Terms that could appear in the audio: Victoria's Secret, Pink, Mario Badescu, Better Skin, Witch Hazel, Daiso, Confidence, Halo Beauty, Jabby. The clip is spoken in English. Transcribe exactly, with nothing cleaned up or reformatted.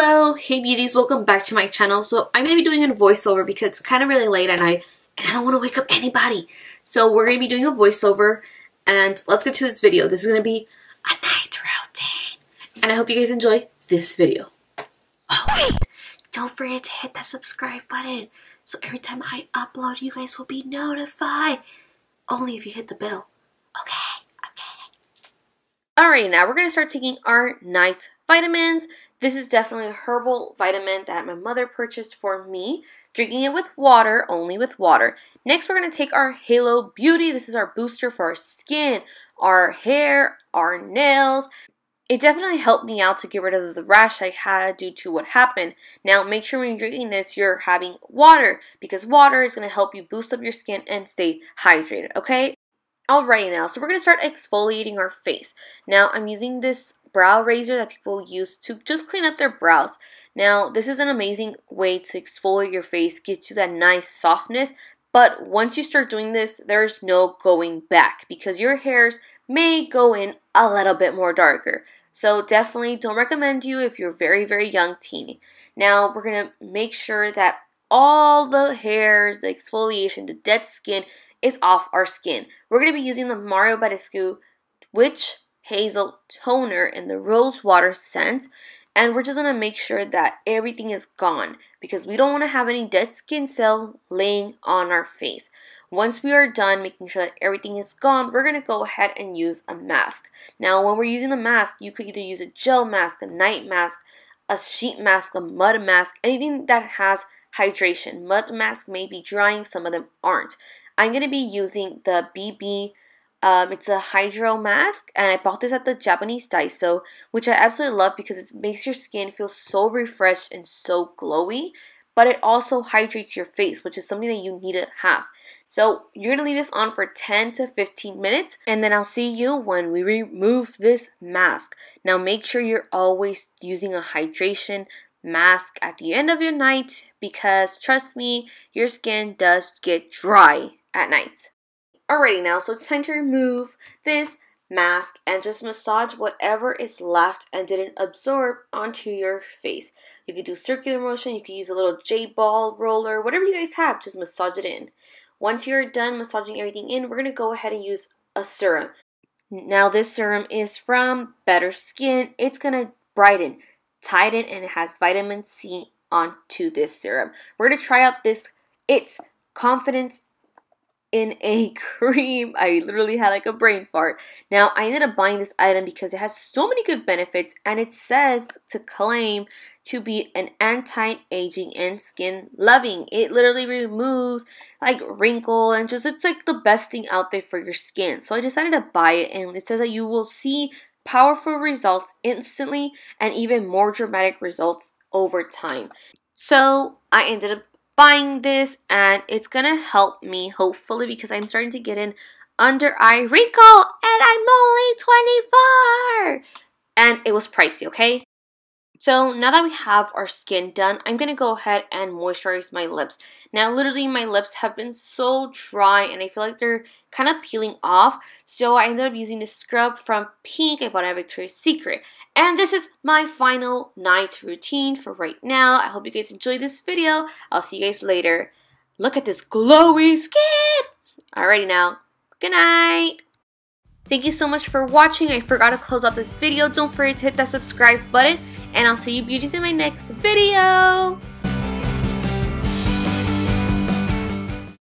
Hello, hey beauties, welcome back to my channel. So I'm going to be doing a voiceover because it's kind of really late at night and I don't want to wake up anybody. So we're going to be doing a voiceover and let's get to this video. This is going to be a night routine. And I hope you guys enjoy this video. Oh wait, don't forget to hit that subscribe button. So every time I upload, you guys will be notified. Only if you hit the bell. Okay, okay. Alright, now we're going to start taking our night vitamins. This is definitely a herbal vitamin that my mother purchased for me. Drinking it with water, only with water. Next, we're going to take our Halo Beauty. This is our booster for our skin, our hair, our nails. It definitely helped me out to get rid of the rash I had due to what happened. Now, make sure when you're drinking this, you're having water, because water is going to help you boost up your skin and stay hydrated, okay? Alrighty now, so we're going to start exfoliating our face. Now, I'm using this brow razor that people use to just clean up their brows. Now, this is an amazing way to exfoliate your face, get you that nice softness, but once you start doing this, there's no going back because your hairs may go in a little bit more darker. So definitely don't recommend you if you're very, very young teeny. Now, we're going to make sure that all the hairs, the exfoliation, the dead skin is off our skin. We're going to be using the Mario Badescu Witch Hazel toner in the rose water scent, and we're just going to make sure that everything is gone because we don't want to have any dead skin cell laying on our face. Once we are done making sure that everything is gone, we're going to go ahead and use a mask. Now when we're using the mask, you could either use a gel mask, a night mask, a sheet mask, a mud mask, anything that has hydration. Mud mask may be drying, some of them aren't. I'm going to be using the B B Um, it's a hydro mask, and I bought this at the Japanese Daiso, which I absolutely love because it makes your skin feel so refreshed and so glowy, but it also hydrates your face, which is something that you need to have. So you're going to leave this on for ten to fifteen minutes, and then I'll see you when we remove this mask. Now make sure you're always using a hydration mask at the end of your night because, trust me, your skin does get dry at night. Alrighty now, so it's time to remove this mask and just massage whatever is left and didn't absorb onto your face. You could do circular motion, you could use a little J-ball roller, whatever you guys have, just massage it in. Once you're done massaging everything in, we're going to go ahead and use a serum. Now this serum is from Better Skin. It's going to brighten, tighten, and it has vitamin C onto this serum. We're going to try out this It's Confidence in a cream. I literally had like a brain fart. Now I ended up buying this item because it has so many good benefits and it says to claim to be an anti-aging and skin loving. It literally removes like wrinkle and just, it's like the best thing out there for your skin. So I decided to buy it, and it says that you will see powerful results instantly and even more dramatic results over time. So I ended up buying this, and it's gonna help me hopefully because I'm starting to get an under eye wrinkle and I'm only twenty-four, and it was pricey, okay? So now that we have our skin done, I'm gonna go ahead and moisturize my lips. Now literally my lips have been so dry and I feel like they're kind of peeling off, so I ended up using this scrub from Pink. I bought it at Victoria's Secret, and this is my final night routine for right now. I hope you guys enjoyed this video. I'll see you guys later. Look at this glowy skin. Alrighty now, good night. Thank you so much for watching. I forgot to close out this video. Don't forget to hit that subscribe button, and I'll see you beauties in my next video.